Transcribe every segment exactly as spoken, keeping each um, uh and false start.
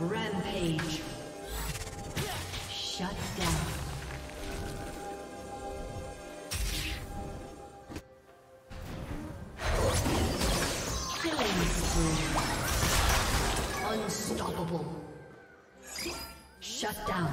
Rampage. Shut down. Blue team's turret has been destroyed. Unstoppable. Shut down.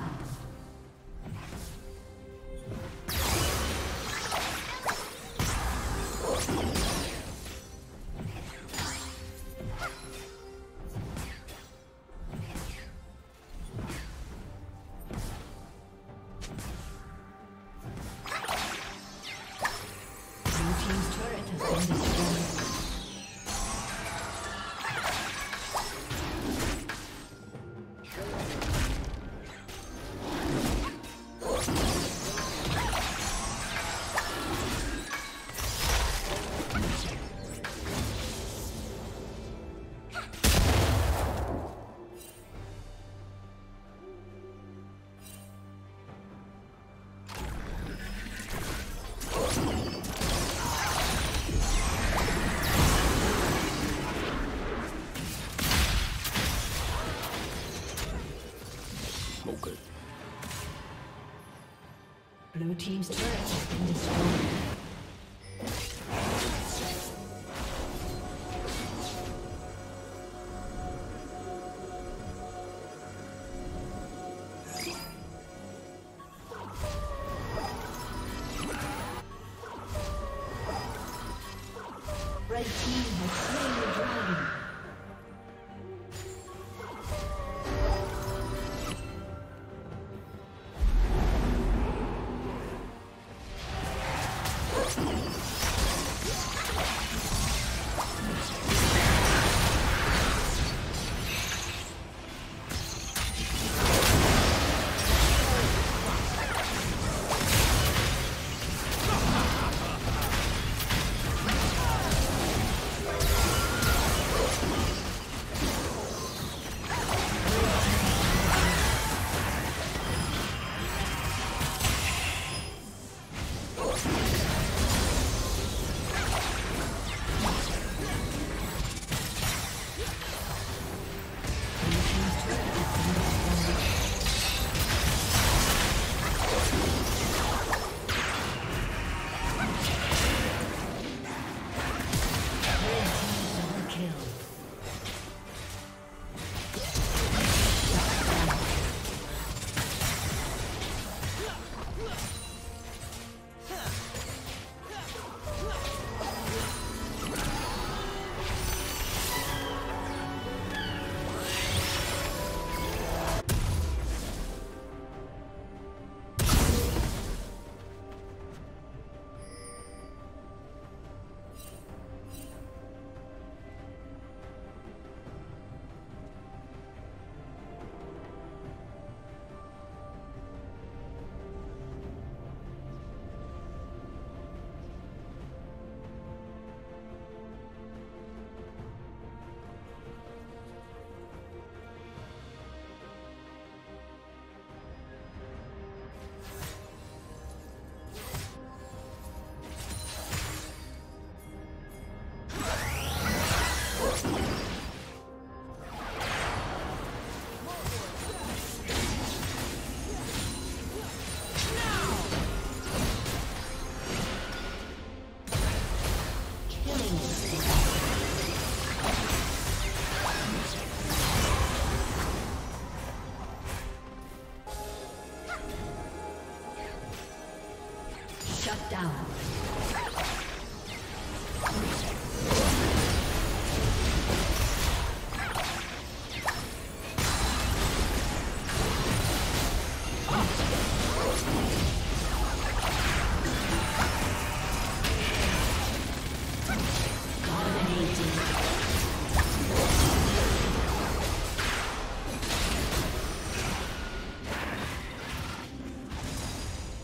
Red team has slain the dragon.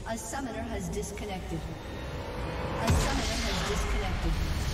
A summoner has disconnected. A summoner has disconnected.